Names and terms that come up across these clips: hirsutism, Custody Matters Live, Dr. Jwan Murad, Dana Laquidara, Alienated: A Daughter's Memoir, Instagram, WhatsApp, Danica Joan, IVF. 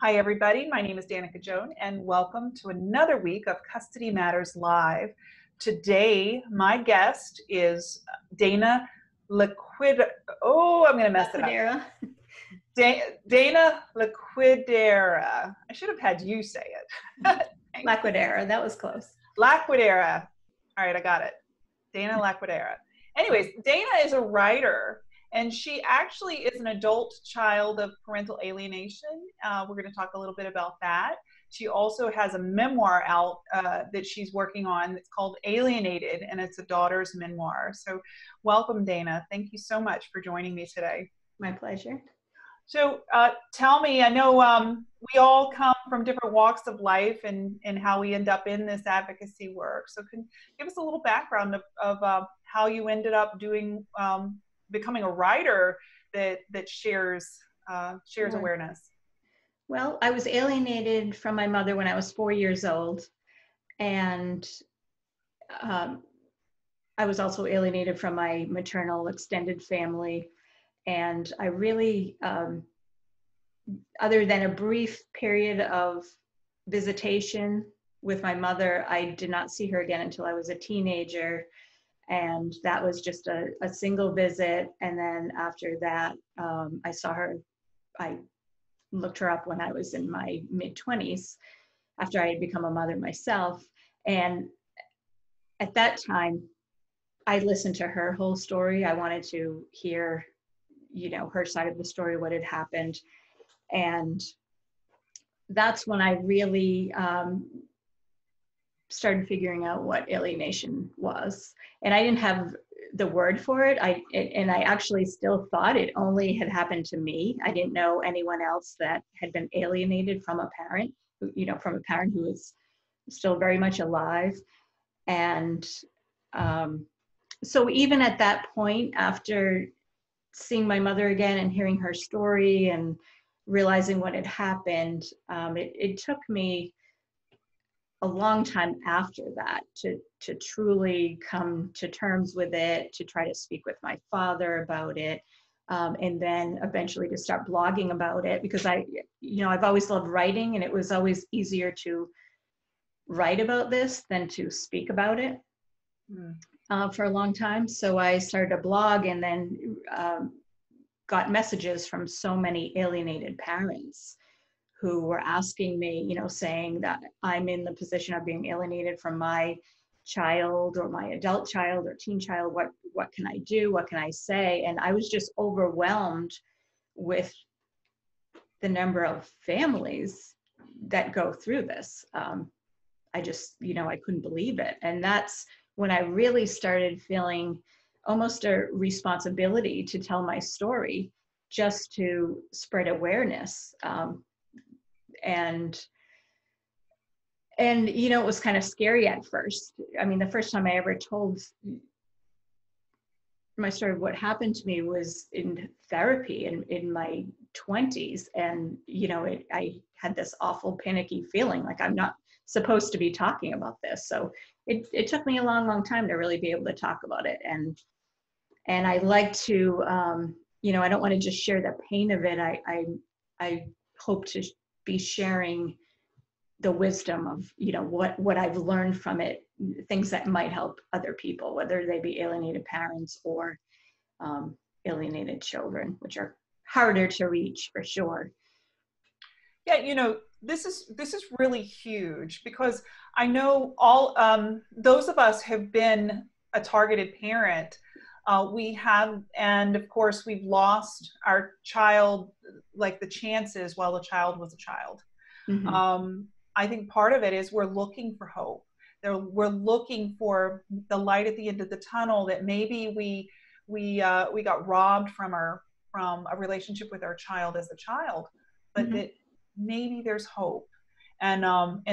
Hi, everybody. My name is Danica Joan, and welcome to another week of Custody Matters Live. Today, my guest is Dana Laquidara. Oh, I'm going to mess Laquidara. It up. Dana Laquidara. I should have had you say it. Laquidara. That was close. Laquidara. All right, I got it. Dana Laquidara. Anyways, Dana is a writer. And she actually is an adult child of parental alienation. We're going to talk a little bit about that. She also has a memoir out that she's working on. It's called Alienated, and it's a daughter's memoir. So welcome, Dana. Thank you so much for joining me today. My pleasure. So tell me, I know we all come from different walks of life and how we end up in this advocacy work. So can give us a little background of how you ended up doing becoming a writer that shares awareness. Well, I was alienated from my mother when I was 4 years old, and I was also alienated from my maternal extended family. And I really, other than a brief period of visitation with my mother, I did not see her again until I was a teenager. And that was just a single visit. And then after that, I saw her, I looked her up when I was in my mid-20s, after I had become a mother myself. And at that time, I listened to her whole story. I wanted to hear, her side of the story, what had happened. And that's when I really, started figuring out what alienation was. And I didn't have the word for it. I actually still thought it only had happened to me. I didn't know anyone else that had been alienated from a parent, from a parent who was still very much alive. And so even at that point, after seeing my mother again and hearing her story and realizing what had happened, it took me a long time after that to truly come to terms with it, to try to speak with my father about it, and then eventually to start blogging about it, because I've always loved writing, and it was always easier to write about this than to speak about it for a long time. So I started a blog, and then got messages from so many alienated parents who were asking me, saying that I'm in the position of being alienated from my child or my adult child or teen child. What can I do? What can I say? And I was just overwhelmed with the number of families that go through this. I just, I couldn't believe it. And that's when I really started feeling almost a responsibility to tell my story, just to spread awareness. And it was kind of scary at first. I mean, the first time I ever told my story of what happened to me was in therapy in my 20s. And, I had this awful panicky feeling like I'm not supposed to be talking about this. So it took me a long, long time to really be able to talk about it. And I like to, I don't want to just share the pain of it. I hope to be sharing the wisdom of what I've learned from it, things that might help other people, whether they be alienated parents or alienated children, which are harder to reach for sure. Yeah, this is really huge, because I know all those of us have been a targeted parent. We have, and of course, we've lost our child, like the chances while the child was a child. Mm-hmm. I think part of it is we're looking for hope. We're looking for the light at the end of the tunnel, that maybe we got robbed from a relationship with our child as a child, but mm-hmm. that maybe there's hope. What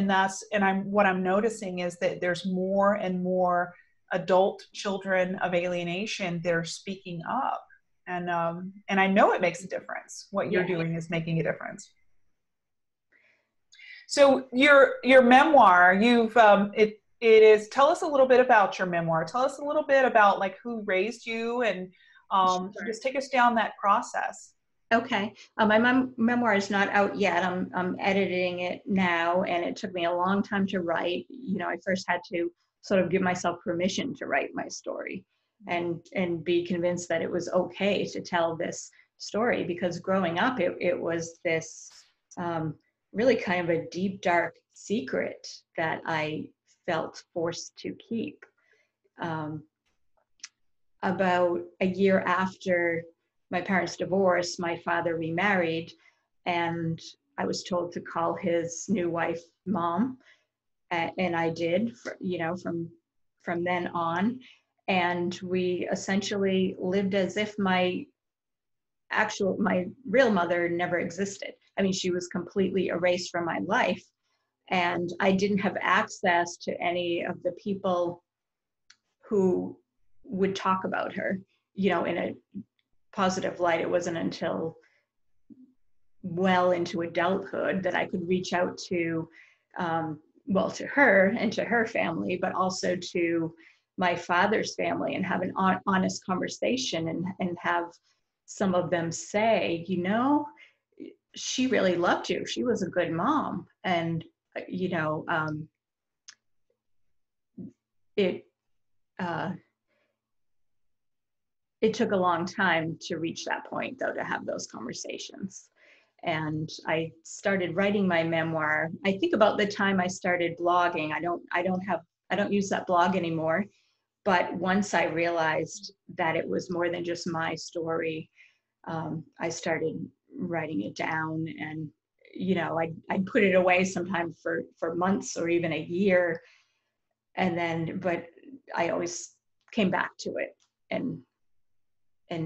I'm noticing is that there's more and more adult children of alienation that are speaking up, and I know it makes a difference. What you're doing is making a difference. So your memoir, you've it is. Tell us a little bit about your memoir. Tell us a little bit about who raised you, and just take us down that process. Okay. My memoir is not out yet. I'm editing it now, and it took me a long time to write. You know, I first had to sort of give myself permission to write my story and be convinced that it was okay to tell this story, because growing up, it was this really kind of a deep, dark secret that I felt forced to keep. About a year after my parents' divorce, my father remarried, and I was told to call his new wife Mom, and I did, you know, from then on. And we essentially lived as if my real mother never existed. I mean, she was completely erased from my life, and I didn't have access to any of the people who would talk about her, you know, in a positive light. It wasn't until well into adulthood that I could reach out to, well, to her and to her family, but also to my father's family, and have an honest conversation, and have some of them say, you know, she really loved you. She was a good mom. And, you know, it took a long time to reach that point, though, to have those conversations. And I started writing my memoir, I think, about the time I started blogging. I don't use that blog anymore. But once I realized that it was more than just my story, I started writing it down. And, you know, I'd put it away sometimes for months or even a year. And then, but I always came back to it. And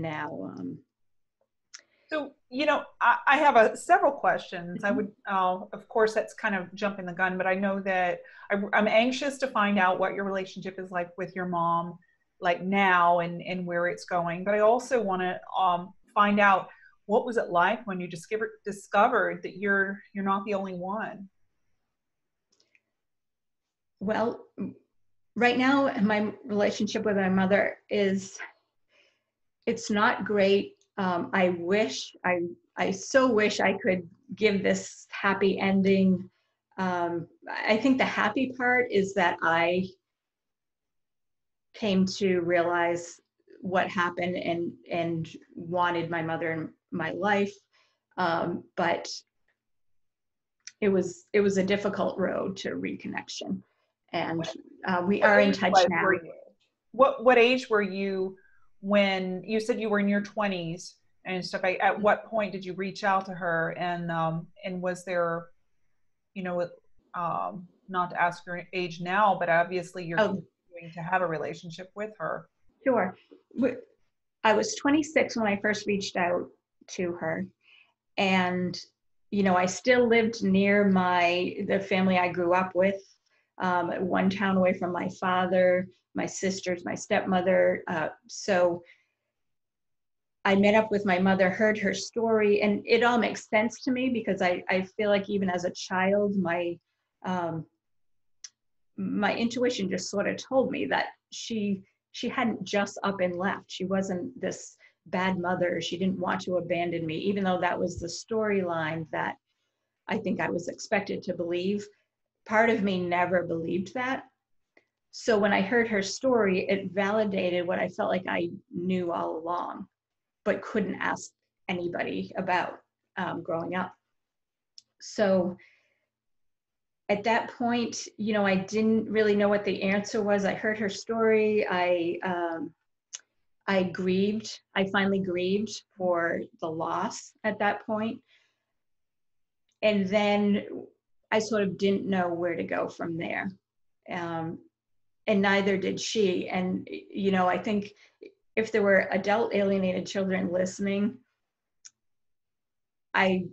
now, so, you know, I have several questions. I would, of course, that's kind of jumping the gun, but I know that I'm anxious to find out what your relationship is like with your mom, like now, and where it's going. But I also want to find out, what was it like when you discovered that you're not the only one? Well, right now, my relationship with my mother it's not great. I so wish I could give this happy ending. I think the happy part is that I came to realize what happened and wanted my mother in my life. But it was a difficult road to reconnection. And we are in touch now. What age were you when you said you were in your 20s and stuff? At what point did you reach out to her, and was there, you know, not to ask your age now, but obviously you're continuing to have a relationship with her? Sure. I was 26 when I first reached out to her, and, you know, I still lived near the family I grew up with, one town away from my father, my sisters, my stepmother. So I met up with my mother, heard her story, and it all makes sense to me, because I feel like even as a child, my intuition just sort of told me that she hadn't just up and left. She wasn't this bad mother. She didn't want to abandon me, even though that was the storyline that I think I was expected to believe. Part of me never believed that. So when I heard her story, it validated what I felt like I knew all along, but couldn't ask anybody about growing up. So at that point, you know, I didn't really know what the answer was. I heard her story. I grieved. I finally grieved for the loss at that point. And then I sort of didn't know where to go from there. And neither did she. And, you know, I think if there were adult alienated children listening, I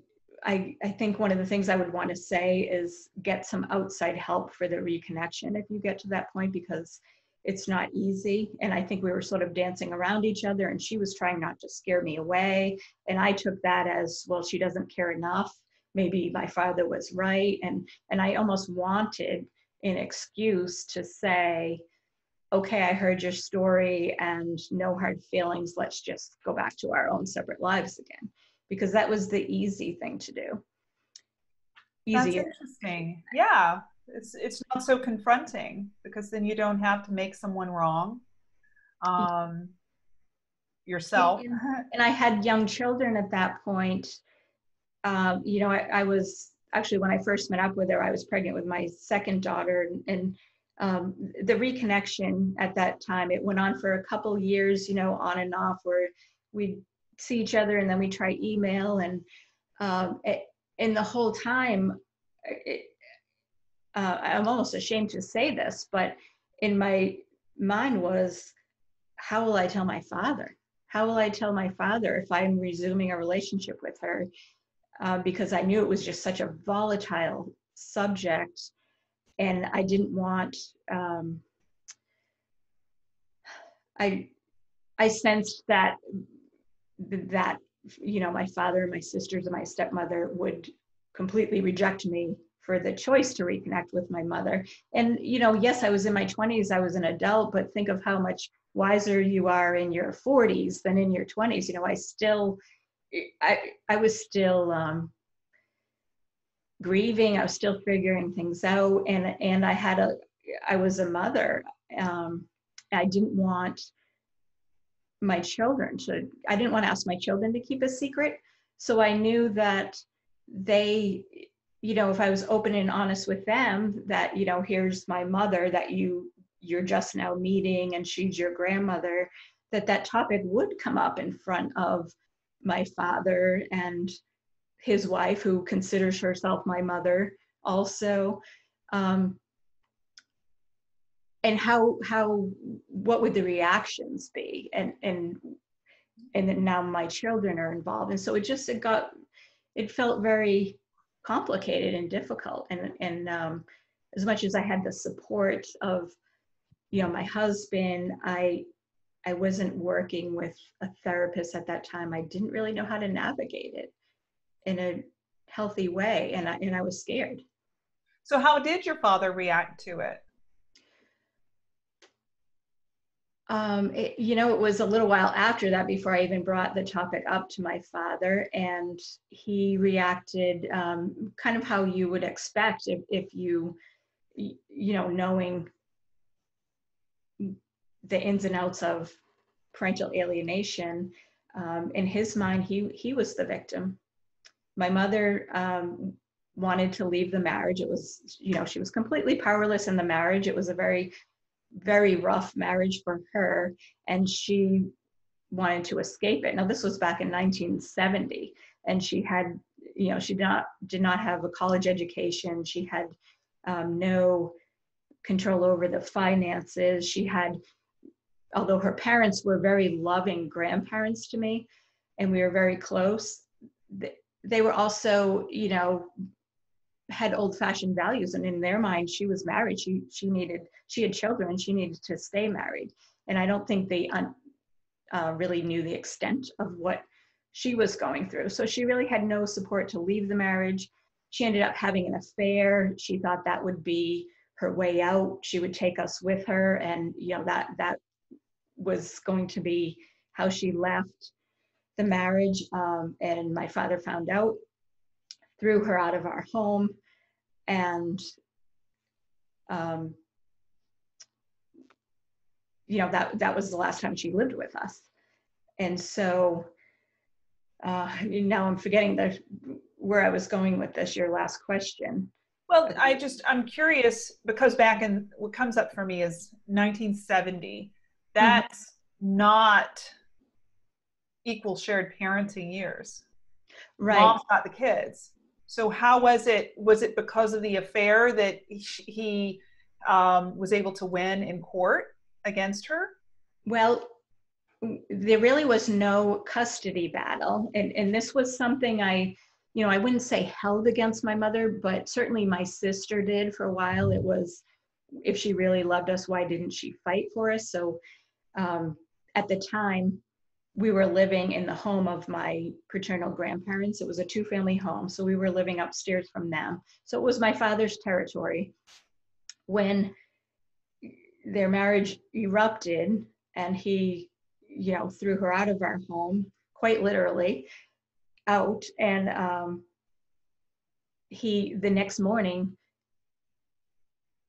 think one of the things I would want to say is get some outside help for the reconnection if you get to that point, because it's not easy. And I think we were sort of dancing around each other, and she was trying not to scare me away. And I took that as, well, she doesn't care enough. Maybe my father was right. And I almost wanted an excuse to say, okay, I heard your story, and no hard feelings. Let's just go back to our own separate lives again. because that was the easy thing to do. Easy. That's interesting. Yeah. It's not so confronting, because then you don't have to make someone wrong yourself. And I had young children at that point. You know, I was actually, when I first met up with her, I was pregnant with my second daughter, and the reconnection at that time, it went on for a couple years, you know, on and off, where we'd see each other and then we try email, and the whole time, I'm almost ashamed to say this, but in my mind was, how will I tell my father? How will I tell my father if I'm resuming a relationship with her? Because I knew it was just such a volatile subject, and I didn't want, I sensed that, you know, my father, my sisters, and my stepmother would completely reject me for the choice to reconnect with my mother. And, you know, yes, I was in my 20s, I was an adult, but think of how much wiser you are in your 40s than in your 20s. You know, I was still grieving. I was still figuring things out, and I was a mother. I didn't want my children to. I didn't want to ask my children to keep a secret. So I knew that they, you know, if I was open and honest with them, that, you know, here's my mother that you're just now meeting, and she's your grandmother, that topic would come up in front of my father and his wife, who considers herself my mother also, and how what would the reactions be, and then now my children are involved, and so it felt very complicated and difficult, and as much as I had the support of, you know, my husband, I wasn't working with a therapist at that time. I didn't really know how to navigate it in a healthy way, and I was scared. So how did your father react to it? You know, it was a little while after that before I even brought the topic up to my father, and he reacted kind of how you would expect if you know, knowing the ins and outs of parental alienation. In his mind, he was the victim. My mother wanted to leave the marriage. It was, you know, she was completely powerless in the marriage. It was a very, very rough marriage for her, and she wanted to escape it. Now, this was back in 1970, and she had, you know, she did not have a college education. She had no control over the finances. She had, although her parents were very loving grandparents to me, and we were very close, they were also, you know, had old-fashioned values, and in their mind, she was married. She had children. She needed to stay married, and I don't think they really knew the extent of what she was going through. So she really had no support to leave the marriage. She ended up having an affair. She thought that would be her way out. She would take us with her, and, you know, that was going to be how she left the marriage. And my father found out, threw her out of our home, and, you know, that was the last time she lived with us. And so now I'm forgetting where I was going with this, your last question. Well, I'm curious, because back in, what comes up for me is 1970. That's not equal shared parenting years. Right. Mom's got the kids. So how was it? Was it because of the affair that he was able to win in court against her? Well, there really was no custody battle. And this was something I wouldn't say held against my mother, but certainly my sister did for a while. It was, if she really loved us, why didn't she fight for us? So at the time, we were living in the home of my paternal grandparents. It was a 2-family home, so we were living upstairs from them. So it was my father's territory. When their marriage erupted and he, you know, threw her out of our home, quite literally, out, and he, the next morning,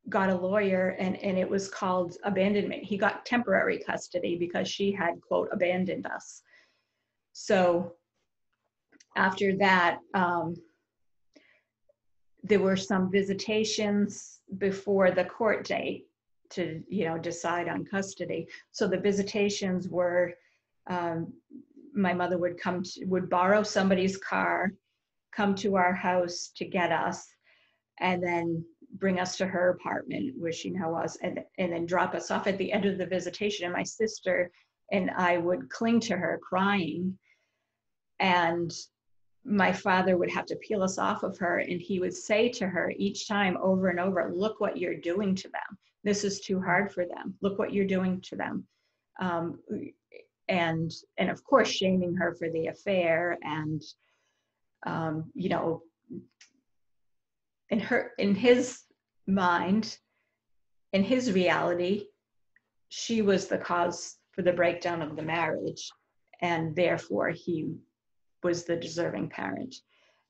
got a lawyer, and it was called abandonment. He got temporary custody because she had, quote, abandoned us. So after that, there were some visitations before the court date to, you know, decide on custody. So the visitations were, my mother would come to, would borrow somebody's car, come to our house to get us, and then bring us to her apartment where she now was, and then drop us off at the end of the visitation. And my sister and I would cling to her crying, and my father would have to peel us off of her, and he would say to her each time over and over, look what you're doing to them. This is too hard for them. Look what you're doing to them. And of course, shaming her for the affair, and, you know, in her, in his mind, in his reality, she was the cause for the breakdown of the marriage, and therefore he was the deserving parent.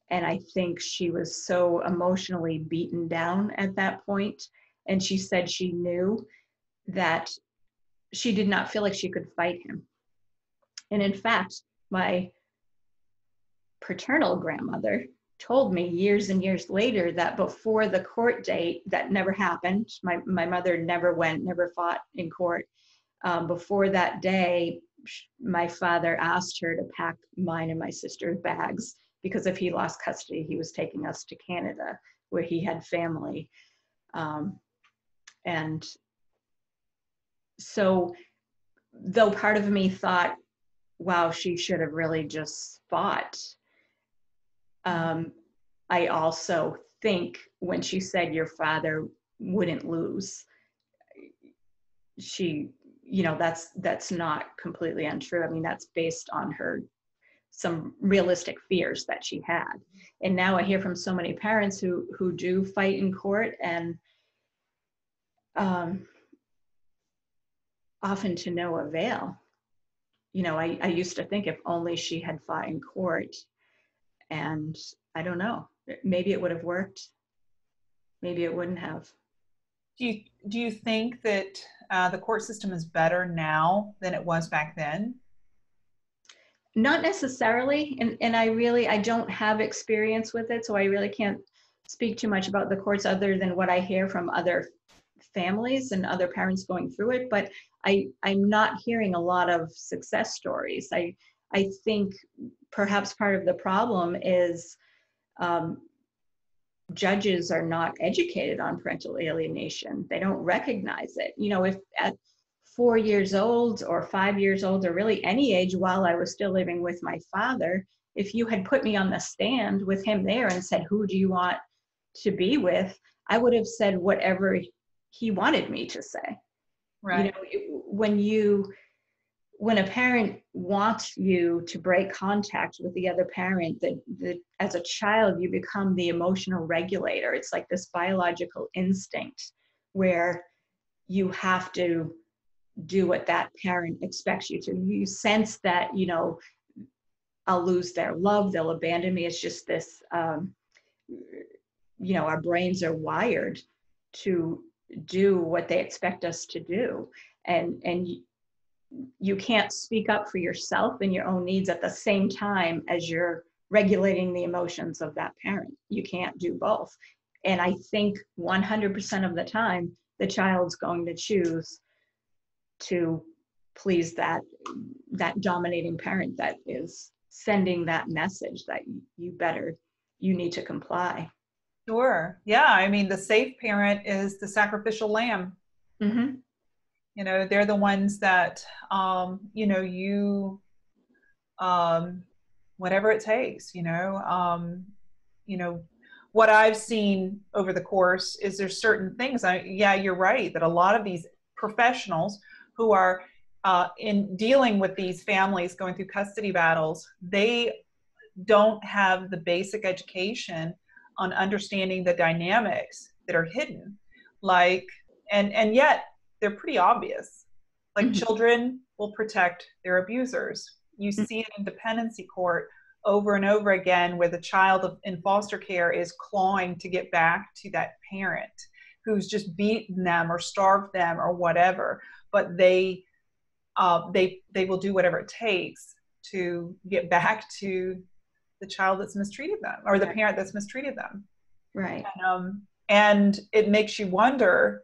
And I think she was so emotionally beaten down at that point, and she said she knew that she did not feel like she could fight him. And in fact, my paternal grandmother told me years and years later that before the court date, that never happened. My mother never went, never fought in court. Before that day, my father asked her to pack mine and my sister's bags, because if he lost custody, he was taking us to Canada where he had family. And so, though part of me thought, wow, she should have really just fought, I also think when she said your father wouldn't lose, she, you know, that's not completely untrue. I mean, that's based on her, some realistic fears that she had. And now I hear from so many parents who do fight in court, and often to no avail. You know, I used to think if only she had fought in court. And I don't know, maybe it would have worked. Maybe it wouldn't have. Do you think that the court system is better now than it was back then? Not necessarily. And I don't have experience with it. So I really can't speak too much about the courts other than what I hear from other families and other parents going through it. But I'm not hearing a lot of success stories. I think perhaps part of the problem is judges are not educated on parental alienation. They don't recognize it. You know, if at 4 years old or 5 years old, or really any age while I was still living with my father, if you had put me on the stand with him there and said, who do you want to be with? I would have said whatever he wanted me to say. Right. You know, when a parent wants you to break contact with the other parent, that as a child, you become the emotional regulator. It's like this biological instinct where you have to do what that parent expects you to. You sense that, you know, I'll lose their love, they'll abandon me. It's just this, you know, our brains are wired to do what they expect us to do. And you can't speak up for yourself and your own needs at the same time as you're regulating the emotions of that parent. You can't do both. And I think 100% of the time, the child's going to choose to please that dominating parent that is sending that message that you need to comply. Sure. Yeah. I mean, the safe parent is the sacrificial lamb. Mm-hmm. You know, they're the ones that, you know, whatever it takes, you know, what I've seen over the course is there's certain things, yeah, you're right, that a lot of these professionals who are in dealing with these families going through custody battles, they don't have the basic education on understanding the dynamics that are hidden. Like, and yet, they're pretty obvious. Like, mm-hmm. Children will protect their abusers. You mm-hmm. see it in dependency court over and over again, where the child in foster care is clawing to get back to that parent who's just beaten them or starved them or whatever, but they will do whatever it takes to get back to the child that's mistreated them or the parent that's mistreated them. Right. And it makes you wonder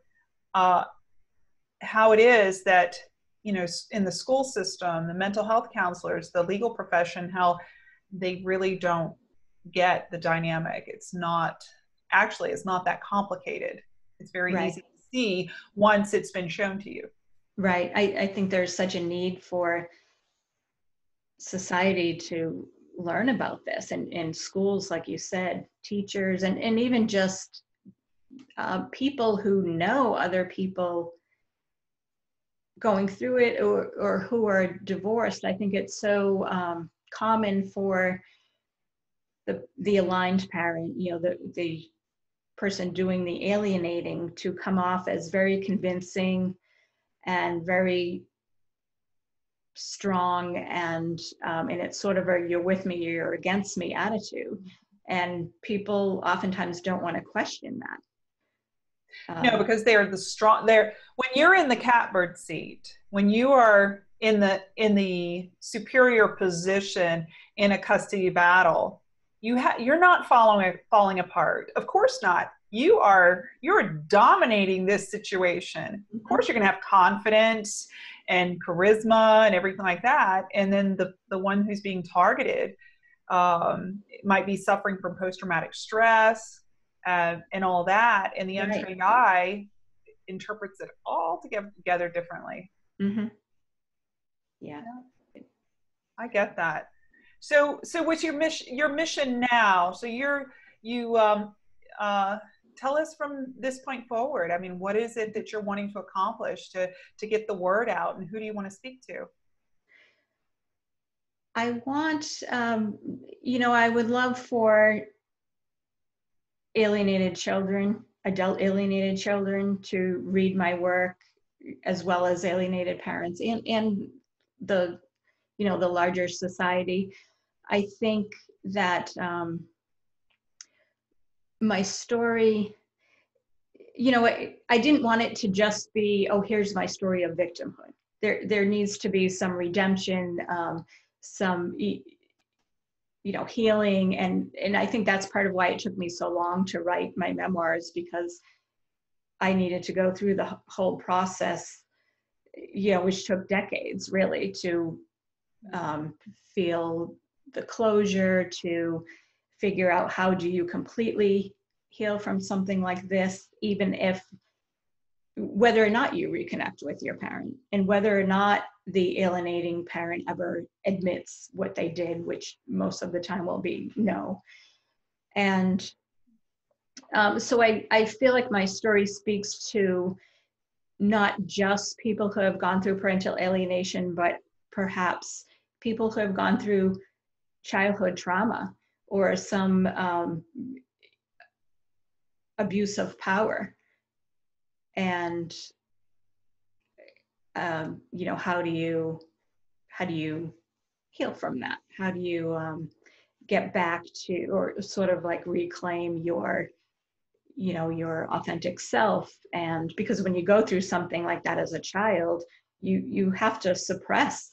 how it is that, you know, in the school system, the mental health counselors, the legal profession, how they really don't get the dynamic. It's not, actually, it's not that complicated. It's very easy to see once it's been shown to you. Right. I think there's such a need for society to learn about this, and in schools, like you said, teachers, and even just people who know other people going through it, or who are divorced. I think it's so common for the aligned parent, you know, the person doing the alienating, to come off as very convincing and very strong, and it's sort of a you're with me, you're against me attitude, and people oftentimes don't want to question that. No, because they are the strong. They're, when you're in the catbird seat, when you are in the superior position in a custody battle, you're not falling apart. Of course not. You're dominating this situation. Of course you're going to have confidence and charisma and everything like that. And then the one who's being targeted might be suffering from post-traumatic stress and all that. And the untrained eye interprets it all together differently. Mm-hmm. Yeah. I get that. So what's your mission now? So tell us from this point forward, I mean, what is it that you're wanting to accomplish to get the word out, and who do you want to speak to? I want, you know, I would love for alienated children, adult alienated children, to read my work, as well as alienated parents and the, you know, the larger society. I think that my story, you know, I didn't want it to just be, oh, here's my story of victimhood. There needs to be some redemption, some, you know, healing. And I think that's part of why it took me so long to write my memoirs, because I needed to go through the whole process, you know, which took decades really to feel the closure, to figure out how do you completely heal from something like this, even if, whether or not you reconnect with your parent, and whether or not the alienating parent ever admits what they did, which most of the time will be no. And so I feel like my story speaks to not just people who have gone through parental alienation, but perhaps people who have gone through childhood trauma, or some abuse of power, and you know, how do you heal from that? How do you get back to, or sort of like reclaim your, you know, your authentic self? And because when you go through something like that as a child, you have to suppress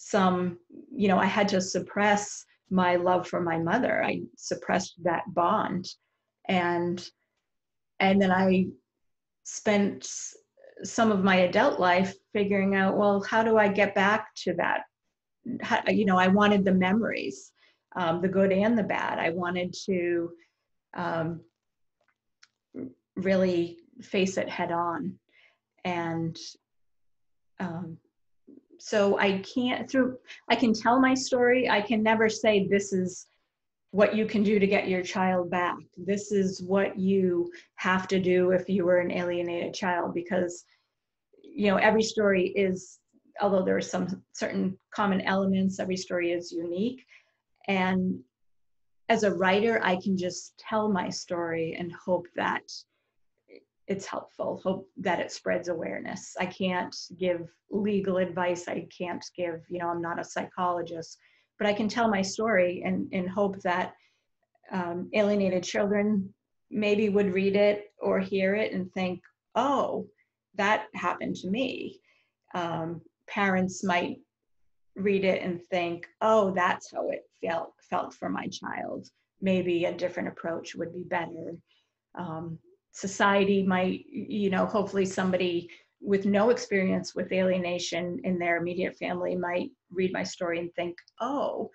some, you know, I had to suppress my love for my mother. I suppressed that bond. And then I spent some of my adult life figuring out, well, how do I get back to that? How, you know, I wanted the memories, the good and the bad. I wanted to really face it head on. And so I can tell my story. I can never say this is what you can do to get your child back. This is what you have to do if you were an alienated child, because, you know, every story is, although there are some certain common elements, every story is unique. And as a writer, I can just tell my story and hope that it's helpful, hope that it spreads awareness. I can't give legal advice. I can't give, you know, I'm not a psychologist, but I can tell my story and hope that alienated children maybe would read it or hear it and think, oh, that happened to me. Parents might read it and think, oh, that's how it felt for my child. Maybe a different approach would be better. Society might, you know, hopefully somebody with no experience with alienation in their immediate family might read my story and think, oh,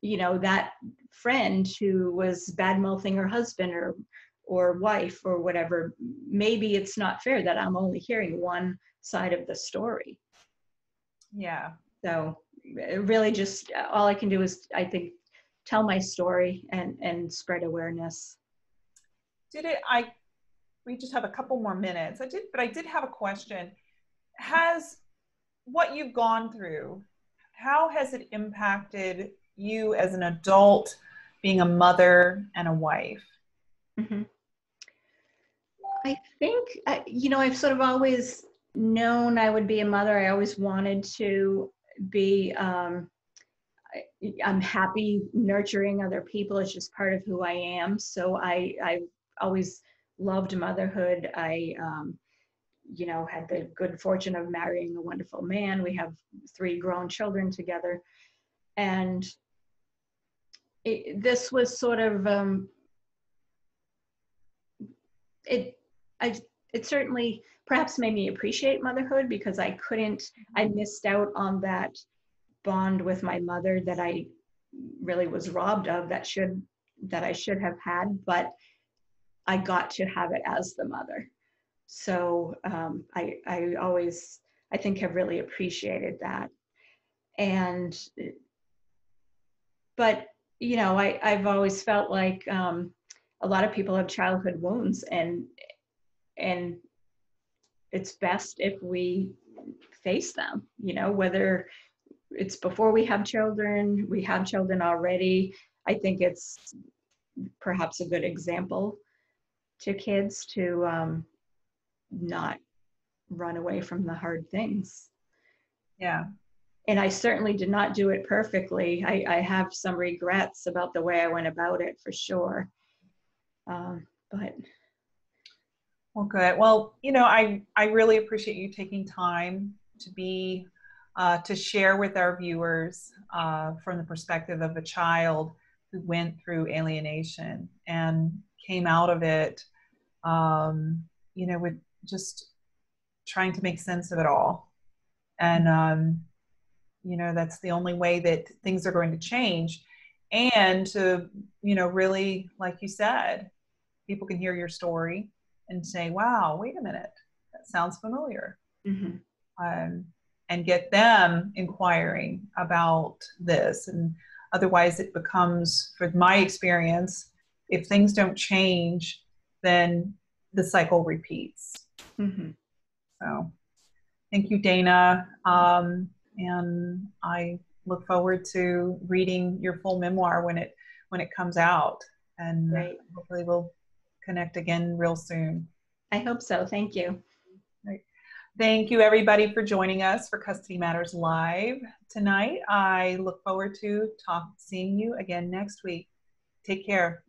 you know, that friend who was bad-mouthing her husband or wife or whatever, maybe it's not fair that I'm only hearing one side of the story. Yeah. So really just all I can do is, I think, tell my story and spread awareness. We just have a couple more minutes. I did have a question. Has what you've gone through, how has it impacted you as an adult, being a mother and a wife? Mm-hmm. I think, you know, I've sort of always known I would be a mother. I always wanted to be, I'm happy nurturing other people. It's just part of who I am. So I always loved motherhood. I, you know, had the good fortune of marrying a wonderful man. We have 3 grown children together. And this was sort of, it certainly perhaps made me appreciate motherhood, because I couldn't, I missed out on that bond with my mother that I really was robbed of, that I should have had, but I got to have it as the mother. So I always, I think, have really appreciated that. And, but, you know, I've always felt like a lot of people have childhood wounds, and it's best if we face them, you know, whether it's before we have children already. I think it's perhaps a good example to kids to not run away from the hard things. Yeah. And I certainly did not do it perfectly. I have some regrets about the way I went about it, for sure. But. Well, good. Well, you know, I really appreciate you taking time to be, to share with our viewers from the perspective of a child who went through alienation and came out of it, you know, with just trying to make sense of it all. And, you know, that's the only way that things are going to change. And to, you know, really, like you said, people can hear your story and say, wow, wait a minute, that sounds familiar. Mm-hmm. And get them inquiring about this. And otherwise it becomes, for my experience, if things don't change, then the cycle repeats. Mm-hmm. So thank you, Dana. And I look forward to reading your full memoir when it comes out. And right. Hopefully we'll connect again real soon. I hope so. Thank you. Right. Thank you, everybody, for joining us for Custody Matters Live tonight. I look forward to seeing you again next week. Take care.